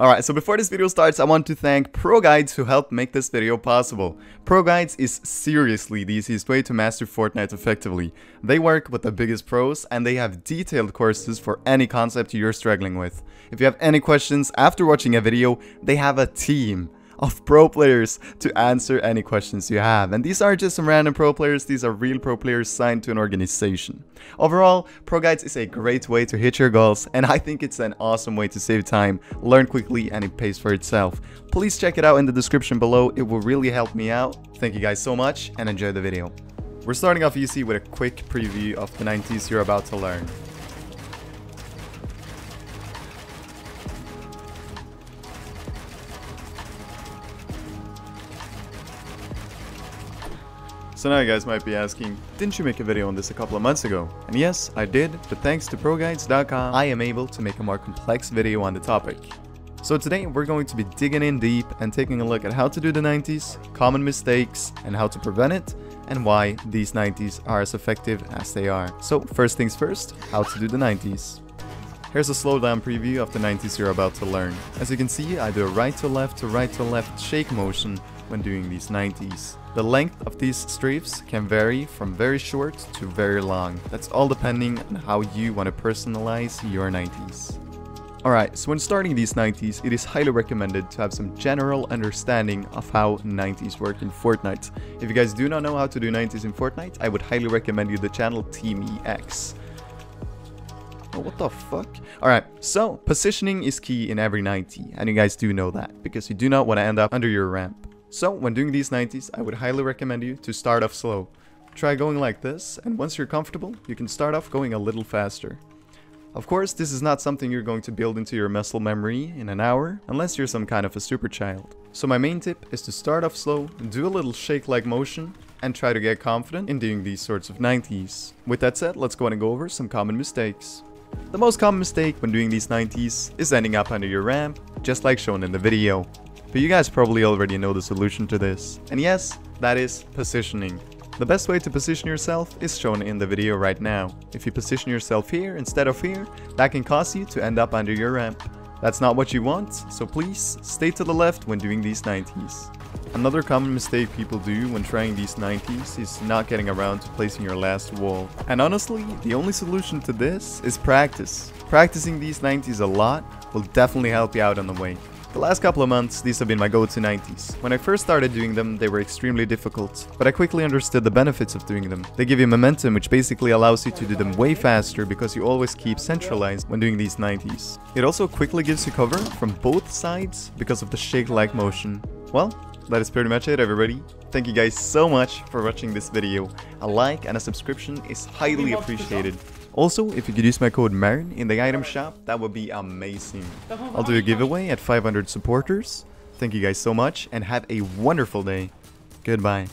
Alright, so before this video starts, I want to thank ProGuides who helped make this video possible. ProGuides is seriously the easiest way to master Fortnite effectively. They work with the biggest pros and they have detailed courses for any concept you're struggling with. If you have any questions after watching a video, they have a team of pro players to answer any questions you have. And these aren't just some random pro players, these are real pro players signed to an organization. Overall, ProGuides is a great way to hit your goals, and I think it's an awesome way to save time, learn quickly, and it pays for itself. Please check it out in the description below, it will really help me out. Thank you guys so much, and enjoy the video. We're starting off easy with a quick preview of the 90s you're about to learn. So now you guys might be asking, didn't you make a video on this a couple of months ago? And yes, I did, but thanks to ProGuides.com, I am able to make a more complex video on the topic. So today we're going to be digging in deep and taking a look at how to do the 90s, common mistakes, and how to prevent it, and why these 90s are as effective as they are. So first things first, how to do the 90s. Here's a slowdown preview of the 90s you're about to learn. As you can see, I do a right to left to right to left shake motion when doing these 90s. The length of these strafes can vary from very short to very long. That's all depending on how you want to personalize your 90s. Alright, so when starting these 90s, it is highly recommended to have some general understanding of how 90s work in Fortnite. If you guys do not know how to do 90s in Fortnite, I would highly recommend you the channel Team EX. What the fuck? Alright, so positioning is key in every 90, and you guys do know that, because you do not want to end up under your ramp. So, when doing these 90s, I would highly recommend you to start off slow. Try going like this, and once you're comfortable, you can start off going a little faster. Of course, this is not something you're going to build into your muscle memory in an hour, unless you're some kind of a super child. So my main tip is to start off slow, do a little shake-like motion, and try to get confident in doing these sorts of 90s. With that said, let's go on and go over some common mistakes. The most common mistake when doing these 90s is ending up under your ramp, just like shown in the video. But you guys probably already know the solution to this. And yes, that is positioning. The best way to position yourself is shown in the video right now. If you position yourself here instead of here, that can cause you to end up under your ramp. That's not what you want, so please stay to the left when doing these 90s. Another common mistake people do when trying these 90s is not getting around to placing your last wall. And honestly, the only solution to this is practice. Practicing these 90s a lot will definitely help you out on the way. The last couple of months, these have been my go-to 90s. When I first started doing them, they were extremely difficult, but I quickly understood the benefits of doing them. They give you momentum, which basically allows you to do them way faster because you always keep centralized when doing these 90s. It also quickly gives you cover from both sides because of the shake-like motion. Well, that is pretty much it, everybody. Thank you guys so much for watching this video. A like and a subscription is highly appreciated. Also, if you could use my code MARIN in the item shop, that would be amazing. I'll do a giveaway at 500 supporters. Thank you guys so much and have a wonderful day. Goodbye.